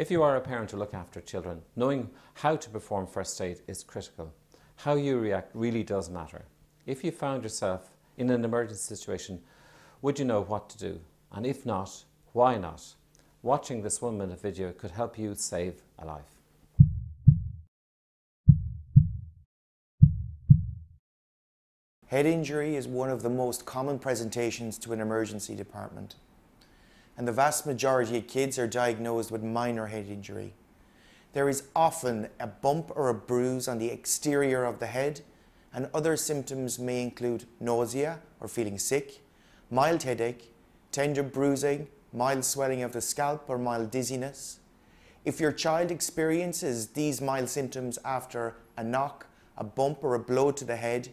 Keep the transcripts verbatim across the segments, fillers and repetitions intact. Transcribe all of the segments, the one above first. If you are a parent who look after children, knowing how to perform first aid is critical. How you react really does matter. If you found yourself in an emergency situation, would you know what to do? And if not, why not? Watching this one minute video could help you save a life. Head injury is one of the most common presentations to an emergency department. And the vast majority of kids are diagnosed with minor head injury. There is often a bump or a bruise on the exterior of the head, and other symptoms may include nausea or feeling sick, mild headache, tender bruising, mild swelling of the scalp or mild dizziness. If your child experiences these mild symptoms after a knock, a bump or a blow to the head,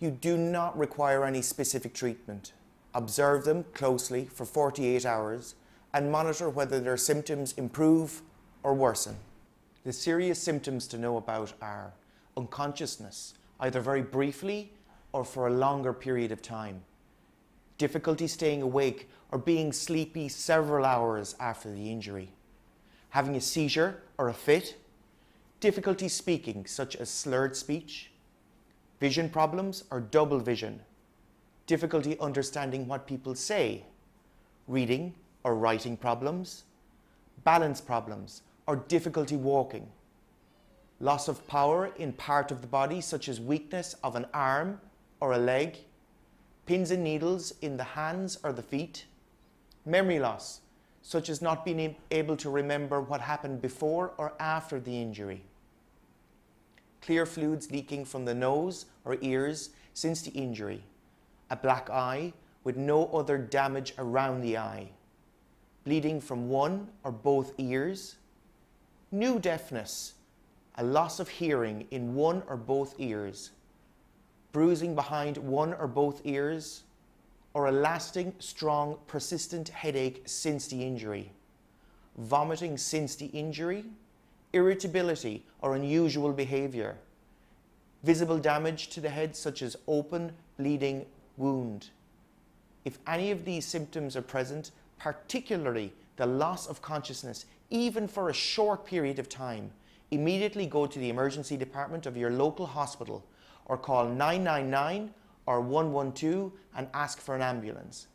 you do not require any specific treatment. Observe them closely for forty-eight hours and monitor whether their symptoms improve or worsen. The serious symptoms to know about are unconsciousness, either very briefly or for a longer period of time, difficulty staying awake or being sleepy several hours after the injury, having a seizure or a fit, difficulty speaking such as slurred speech, vision problems or double vision, difficulty understanding what people say, reading or writing problems, balance problems or difficulty walking, loss of power in part of the body such as weakness of an arm or a leg, pins and needles in the hands or the feet, memory loss such as not being able to remember what happened before or after the injury, clear fluids leaking from the nose or ears since the injury, a black eye with no other damage around the eye, bleeding from one or both ears, new deafness, a loss of hearing in one or both ears, bruising behind one or both ears, or a lasting, strong, persistent headache since the injury, vomiting since the injury, irritability or unusual behavior, visible damage to the head such as open, bleeding wound. If any of these symptoms are present, particularly the loss of consciousness, even for a short period of time, immediately go to the emergency department of your local hospital or call nine nine nine or one one two and ask for an ambulance.